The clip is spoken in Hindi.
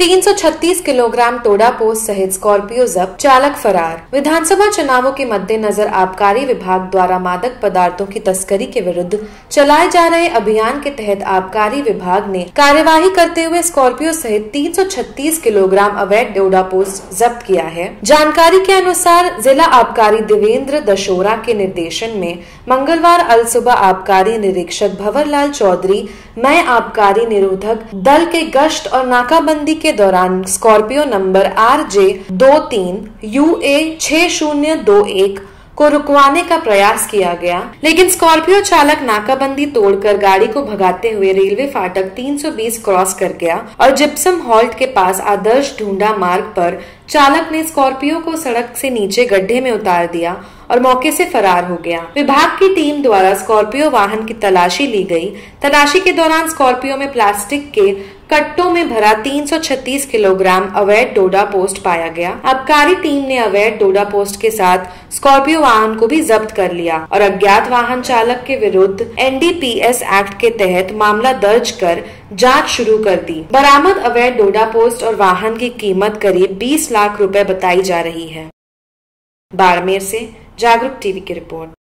336 किलोग्राम डोडा पोस्त सहित स्कॉर्पियो जब्त, चालक फरार। विधानसभा चुनावों के मद्देनजर आबकारी विभाग द्वारा मादक पदार्थों की तस्करी के विरुद्ध चलाए जा रहे अभियान के तहत आबकारी विभाग ने कार्यवाही करते हुए स्कॉर्पियो सहित 336 किलोग्राम अवैध डोडा पोस्त जब्त किया है। जानकारी के अनुसार जिला आबकारी देवेंद्र दशोरा के निर्देशन में मंगलवार अलसुबह आबकारी निरीक्षक भंवरलाल चौधरी, नए आबकारी निरोधक दल के गश्त और नाकाबंदी के दौरान स्कॉर्पियो नंबर RJ 23 UA 6021 को रुकवाने का प्रयास किया गया, लेकिन स्कॉर्पियो चालक नाकाबंदी तोड़कर गाड़ी को भगाते हुए रेलवे फाटक 320 क्रॉस कर गया और जिप्सम हॉल्ट के पास आदर्श ढूंढा मार्ग पर चालक ने स्कॉर्पियो को सड़क से नीचे गड्ढे में उतार दिया और मौके से फरार हो गया। विभाग की टीम द्वारा स्कॉर्पियो वाहन की तलाशी ली गई। तलाशी के दौरान स्कॉर्पियो में प्लास्टिक के कट्टों में भरा 336 किलोग्राम अवैध डोडा पोस्त पाया गया। आबकारी टीम ने अवैध डोडा पोस्त के साथ स्कॉर्पियो वाहन को भी जब्त कर लिया और अज्ञात वाहन चालक के विरुद्ध एनडीपीएस एक्ट के तहत मामला दर्ज कर जांच शुरू कर दी। बरामद अवैध डोडा पोस्त और वाहन की कीमत करीब 20 लाख रुपए बताई जा रही है। बाड़मेर से जागरूक टीवी की रिपोर्ट।